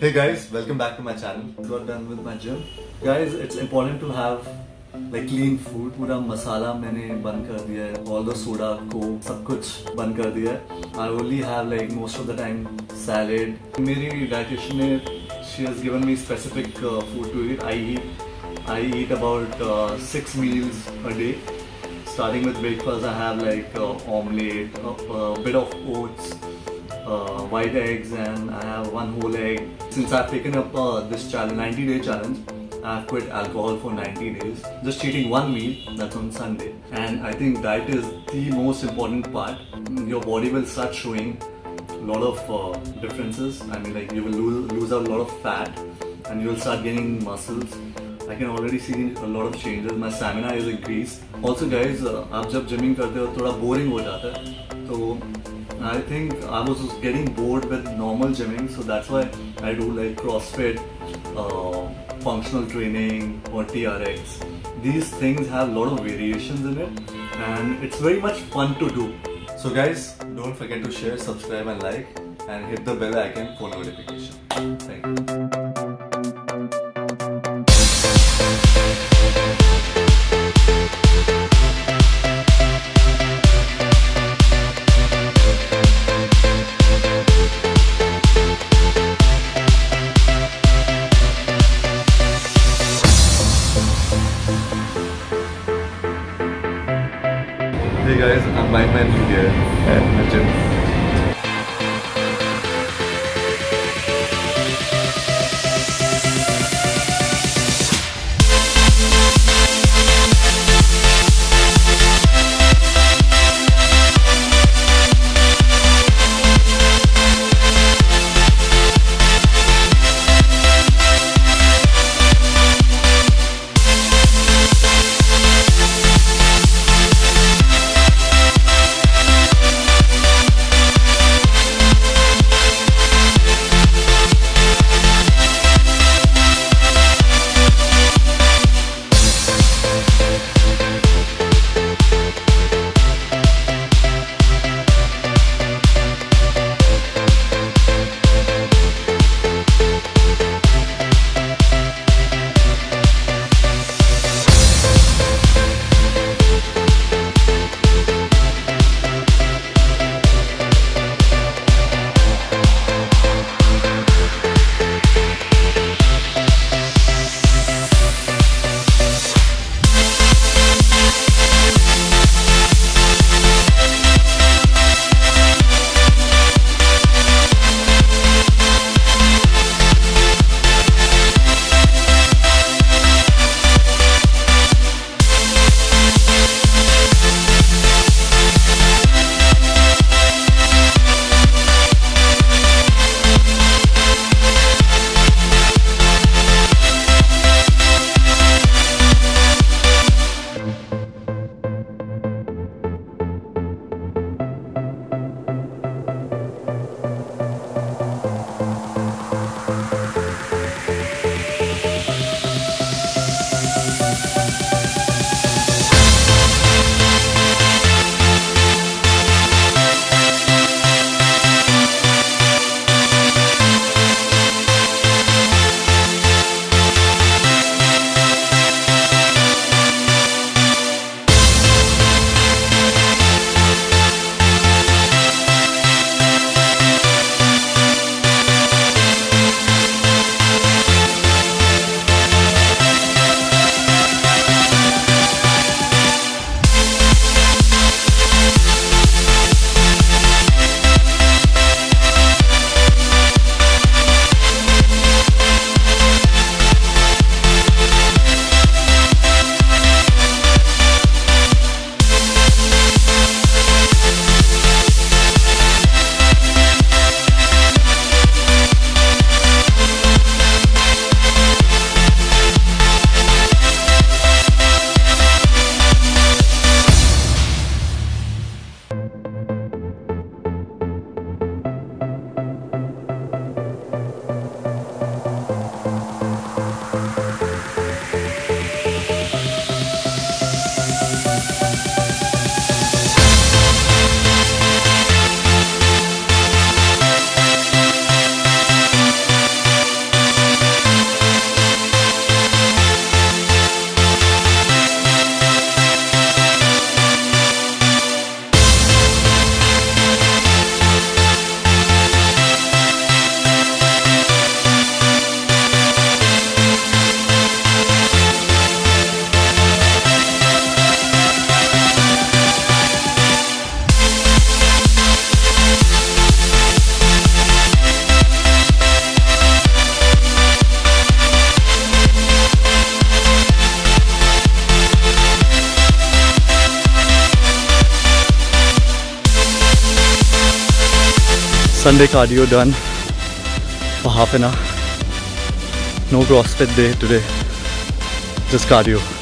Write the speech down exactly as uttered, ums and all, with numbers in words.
Hey guys, welcome back to my channel. Got done with my gym. Guys, it's important to have like clean food. Pura masala मैंने बंद कर दिया है. All the soda, coke, सब कुछ बंद कर दिया है. I only have like most of the time salad. मेरी dietitian ने she has given me specific uh, food to eat. I eat I eat about uh, six meals a day. Starting with breakfast, I have like uh, omelette, a uh, bit of oats. Uh, white eggs, and I have one whole egg. Since I've taken up uh, this challenge, ninety day challenge, I've quit alcohol for ninety days, just cheating one meal, that's on Sunday. And I think diet is the most important part. Your body will start showing a lot of uh, differences. I mean, like, you will lose, lose out a lot of fat and you will start gaining muscles. I can already see a lot of changes. My stamina is increased. Also guys, uh, when you gym, it's a boring. So I think I was getting bored with normal gymming, so that's why I do like CrossFit, uh, functional training or T R X. These things have a lot of variations in it and it's very much fun to do. So guys, don't forget to share, subscribe and like, and hit the bell icon for notification. Thank you. Hey guys, I'm Mike Manu here at my gym. Sunday cardio done for half an hour. No CrossFit day today, just cardio.